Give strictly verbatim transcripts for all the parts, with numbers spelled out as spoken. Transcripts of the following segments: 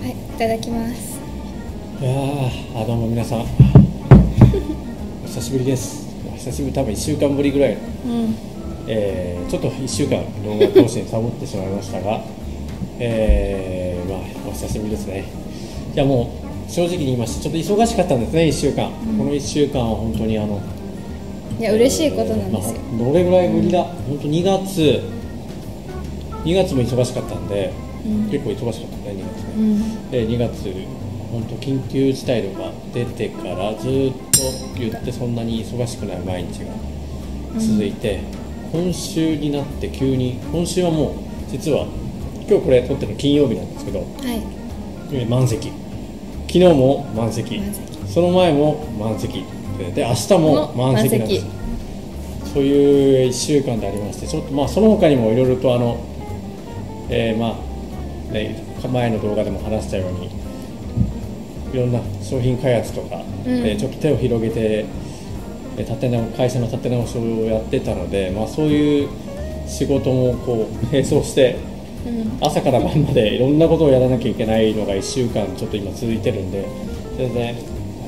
はい、いただきます。いやー、あ、どうも皆さんお久しぶりです。久しぶり、多分いっしゅうかんぶりぐらい、うん、えー、ちょっといっしゅうかん動画更新サボってしまいましたがえー、まあお久しぶりですね。いや、もう正直に言いましてちょっと忙しかったんですね、いっしゅうかん、うん、このいっしゅうかんは本当にあの、いや、嬉しいことなんですよ。まあ、どれぐらいぶりだ、うん、本当にがつ、にがつも忙しかったんで、うん、結構忙しかったね、にがつね、うん、でにがつ本当緊急事態とか出てからずっと言ってそんなに忙しくない毎日が続いて、うん、今週になって急に、今週はもう実は今日これ撮ってるの金曜日なんですけど、はい、満席、昨日も満席、満席その前も満席で、明日も満席なんですよ。そういういっしゅうかんでありまして、ちょっとまあその他にもいろいろとあの、えー、まあ、ね、前の動画でも話したようにいろんな商品開発とか、うん、えー、ちょっと手を広げて立て直会社の立て直しをやってたので、まあ、そういう仕事もこう並走して、うん、朝から晩までいろんなことをやらなきゃいけないのがいっしゅうかんちょっと今続いてるんで、全然、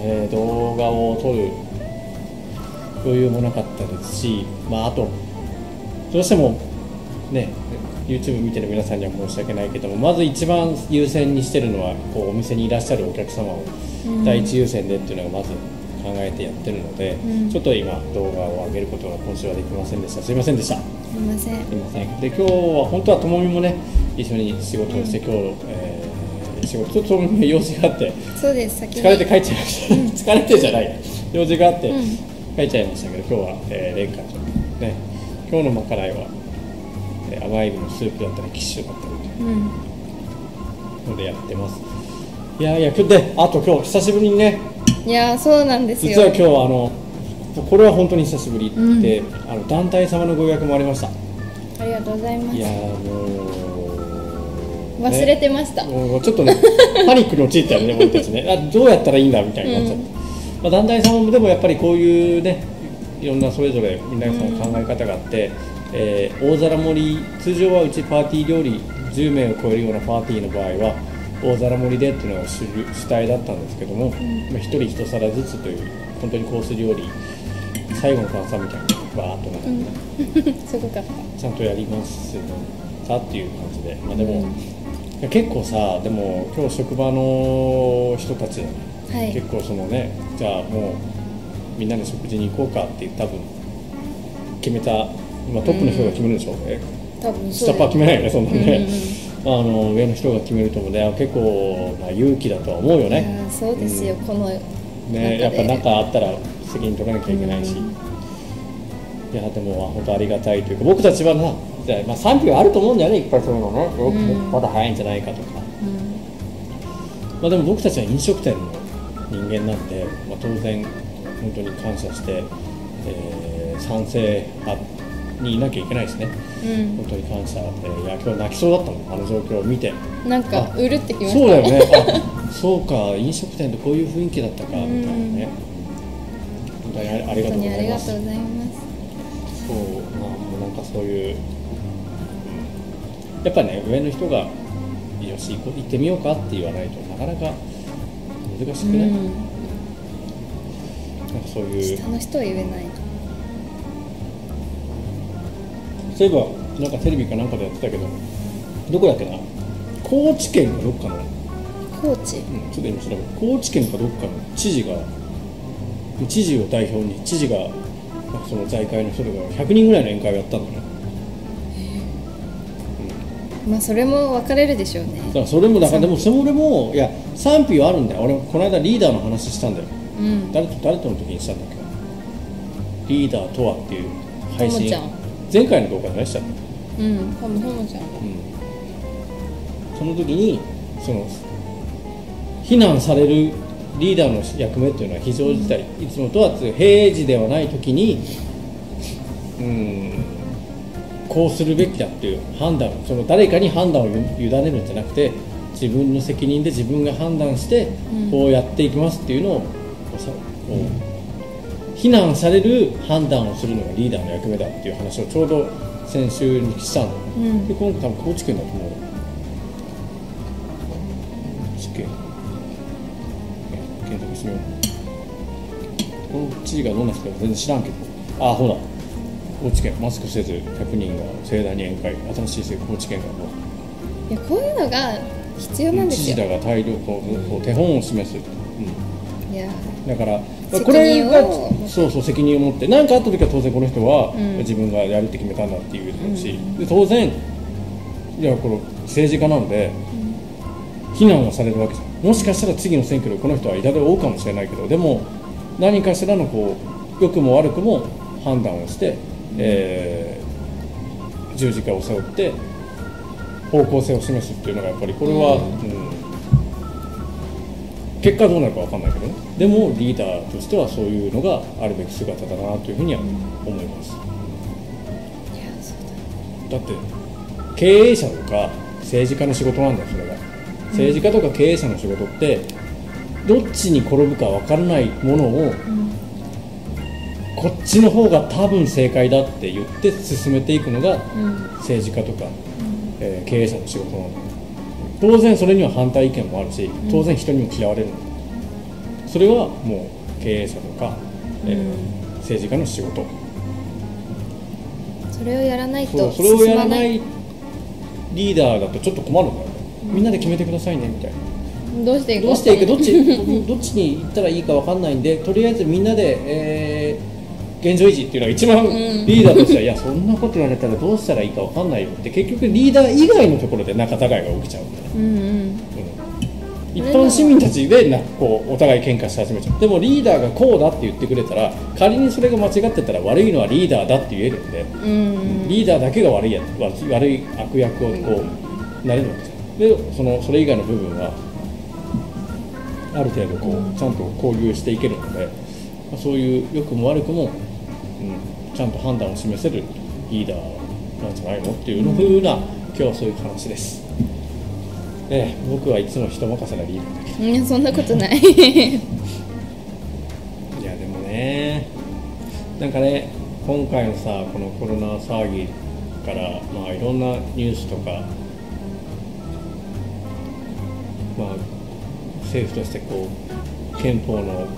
えー、動画を撮る余裕もなかったですし、まあ、あとどうしてもね YouTube 見てる皆さんには申し訳ないけども、まず一番優先にしてるのはこうお店にいらっしゃるお客様を第一優先でっていうのがまず考えてやってるので、うん、ちょっと今動画を上げることが今週はできませんでした。すいませんでした。すいません。すいません。で、今日は本当はともみもね一緒に仕事をして、うん、今日、えー、仕事とともみの用事があって、そうです、先に疲れて帰っちゃいました、うん、疲れてじゃない用事があって、うん、書いちゃいましたけど、今日は、えー、レンカちゃんね、今日のまかないは、えー、甘エビのスープだったりキッシュだったりとのでやってます。いやいや、今日で、あと今日久しぶりにね、いやー、そうなんですよ。実は今日はあのこれは本当に久しぶりで、うん、あの団体様のご予約もありました。ありがとうございます。いやー、もう、ね、忘れてました。もうちょっとねパニックに陥ったよね僕たちね、あ、どうやったらいいんだみたいになっちゃって、うん、まあ団体さんでもやっぱりこういうね、いろんなそれぞれ皆さんの考え方があって、うん、えー、大皿盛り、通常はうちパーティー料理じゅうめいを超えるようなパーティーの場合は大皿盛りでっていうのが主体だったんですけども、うん、まあひとりいち皿ずつという本当にコース料理最後の晩餐みたいなバーっとなんか、うん、すごかった、ちゃんとやりますさっていう感じで、まあ、でも、うん、結構さ、でも今日職場の人たち、はい、結構そのね、じゃあもうみんなで食事に行こうかって多分決めた、まあ、トップの人が決めるんでしょうね、うん、下っ端は決めないよね、そんなね、うん、あの上の人が決めるともね、結構、まあ、勇気だとは思うよね。そうですよ、うん、このね、やっぱ何かあったら責任取らなきゃいけないし、うん、いやでも本当ありがたいというか、僕たちはな、まあ、賛否があると思うんだよね、いっぱいそういうのね、うん、まだ早いんじゃないかとか、うん、まあでも僕たちは飲食店の人間なんで、まあ、当然本当に感謝して、えー、賛成派にいなきゃいけないですね、うん、本当に感謝、えー、いや今日泣きそうだったの、あの状況を見て、なんかうるってきました。そうだよねあ、そうか、飲食店でこういう雰囲気だったかみたいなね、本当にありがとうございます。そう、まあ、なんかそういうやっぱね、上の人がよし行ってみようかって言わないとなかなか難しくない、うん、なんかそういう下の人は言えないな。そういえばなんかテレビかなんかでやってたけど、どこだっけな、高知県かどっかの、高知、うん、ちょっと今調べる、高知県かどっかの知事が、知事を代表に知事がその財界の人がひゃくにんぐらいの宴会をやったんだね。まあそれも分かれるでしょうね。だからそれもだから、でもそれもいや賛否はあるんだよ。俺この間リーダーの話したんだよ、うん、誰と誰との時にしたんだっけ、リーダーとはっていう配信、前回の動画で何したの、うん、ほもちゃん、うん、その時にその非難されるリーダーの役目っていうのは非常事態、うん、いつもとは平時ではない時に、うん、こうするべきだっていう判断、その誰かに判断を委ねるんじゃなくて、自分の責任で自分が判断してこうやっていきますっていうのを、うん、非難される判断をするのがリーダーの役目だっていう話をちょうど先週にしたんだよね、うん、で今度多分高知県だと思う、け検索してみよう。この知事がどんな人か全然知らんけど、ああほら、高知県マスクせずひゃくにんが盛大に宴会、新しい政府高知県がもういやこういうのが必要なんですよ。知事らが大量こう、うん、手本を示す、うん、いやだからこれがそうそう責任を持って何かあった時は当然この人は、うん、自分がやるって決めたんだっていうし、うん、で当然いやこの政治家なので、うん、非難をされるわけじゃん。もしかしたら次の選挙でこの人は痛手を負うかもしれないけど、でも何かしらのこう良くも悪くも判断をして、うん、えー、十字架を背負って方向性を示すっていうのがやっぱりこれは、うんうん、結果どうなるか分かんないけどね、でもリーダーとしてはそういうのがあるべき姿だなというふうには思います。いやそうだね。だって経営者とか政治家の仕事なんだよそれが。政治家とか経営者の仕事ってどっちに転ぶか分からないものを、うん、こっちの方が多分正解だって言って進めていくのが政治家とか、うん、えー、経営者の仕事なんだよ。当然それには反対意見もあるし、当然人にも嫌われるの、うん、それはもう経営者とか、えー、政治家の仕事、それをやらないと進まない。リーダーだとちょっと困るんだよね、みんなで決めてくださいねみたいな、どうしていくどうしていくどっちどっちに行ったらいいか分かんないんで、とりあえずみんなで、えー、現状維持っていうのが一番リーダーとしては、うん、いやそんなこと言われたらどうしたらいいか分かんないよって結局リーダー以外のところで仲違いが起きちゃうんだよ、うんうんうん、一般市民たちでなこうお互い喧嘩し始めちゃう。でもリーダーがこうだって言ってくれたら、仮にそれが間違ってたら悪いのはリーダーだって言えるんで、うんうん、リーダーだけが悪いやつ、悪い悪役をこうなれるわけです。でそのそれ以外の部分はある程度こうちゃんと交流していけるので、そういう良くも悪くも、うん、ちゃんと判断を示せるリーダーなんじゃないのっていうのふうな、今日はそういう話です。で僕はいつも人任せなリーダーだけど、いやそんなことないいやでもね、なんかね今回のさ、このコロナ騒ぎから、まあ、いろんなニュースとか、まあ、政府としてこう憲法の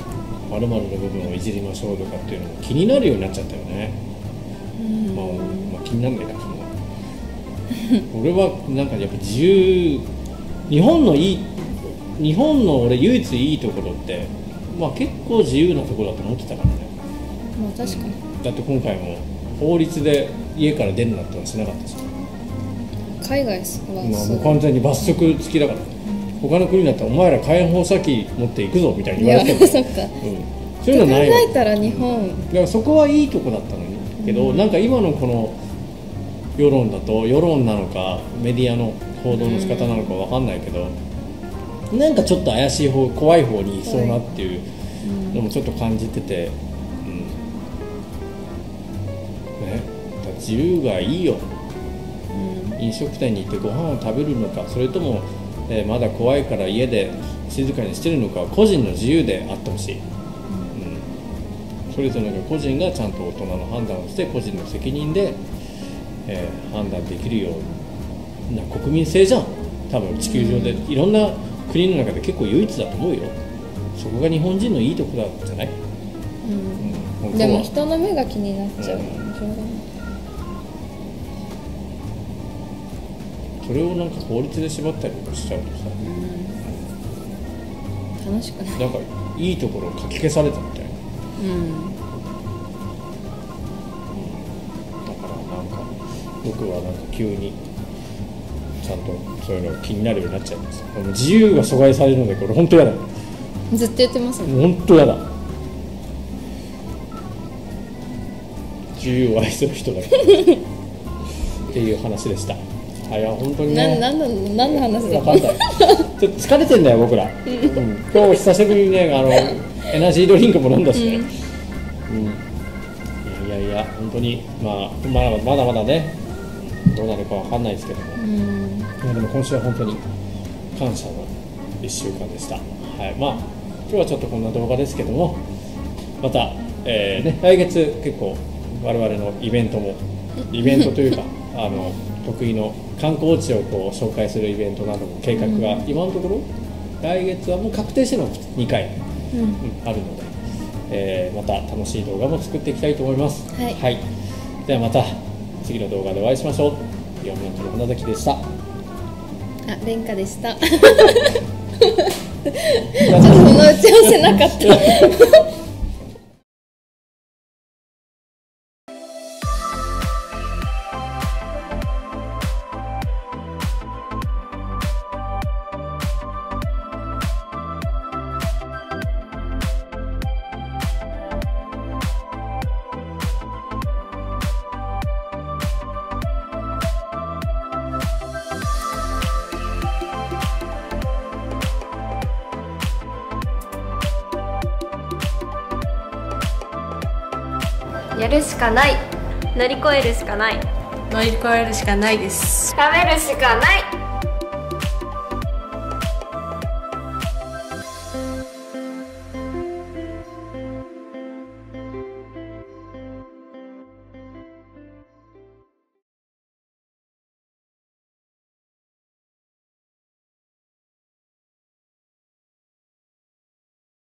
〇〇の部分をいじりましょうとかっていうのも気になるようになっちゃったよね。うん、まあ、まあ気にならないかその俺はなんかやっぱ自由、日本のいい日本の俺唯一いいところって、まあ、結構自由なところだと思ってたからね。まあ確かに、だって今回も法律で家から出るなんてはしなかったし、海外はもう完全に罰則付きだから、うん、他の国だったらお前ら解放先持っていくぞみたいに言われても、そっか、うん、そういうのはないわ。考えたら日本、うん、だからそこはいいとこだったのに、うん、けどなんか今のこの世論だと、世論なのかメディアの報道の仕方なのかわかんないけど、うん、なんかちょっと怪しい方、怖い方にいそうなっていうのもちょっと感じてて、自由がいいよ、うん、飲食店に行ってご飯を食べるのか、それとも、えー、まだ怖いから家で静かにしてるのか、個人の自由であってほしい、うんうん、それぞれの個人がちゃんと大人の判断をして、個人の責任で、えー、判断できるような国民性じゃん。多分地球上でいろんな国の中で結構唯一だと思うよ。そこが日本人のいいところじゃない、うんうん、でも人の目が気になっちゃう、うんそれをなんか法律で縛ったりとかしちゃうとさ、うん、楽しくない、なんかいいところをかき消されたみたいな、うん、だからなんか僕はなんか急にちゃんとそういうのが気になるようになっちゃいます。自由が阻害されるのでこれ本当やだ、ずっと言ってますね、本当やだ、自由を愛する人だからっていう話でした。いや本当にね、何の話だか分かんないちょっと疲れてんだよ僕ら、うん、今日久しぶりにねあのエナジードリンクも飲んだしね、うんうん、いやいや本当に、まあ、まだまだまだねどうなるか分かんないですけども、うん、まあ、でも今週は本当に感謝のいっしゅうかんでした、はい、まあ今日はちょっとこんな動画ですけども、また、えーね、来月結構我々のイベントもイベントというかあの得意の観光地をこう紹介するイベントなども計画が今のところ来月はもう確定してるのがにかい、うんうん、あるので、えー、また楽しい動画も作っていきたいと思います。はい、はい、ではまた次の動画でお会いしましょう。よん年の花咲でした。あ、蓮華でした。ちょっとその打ち合わせなかった。やるしかない、乗り越えるしかない、乗り越えるしかないです。食べるしかない。